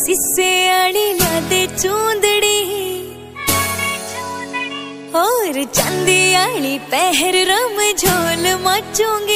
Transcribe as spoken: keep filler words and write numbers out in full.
सिस्से आड़ी चूंदड़ी और चंदी आड़ी पहर रम झोल मचूंगी।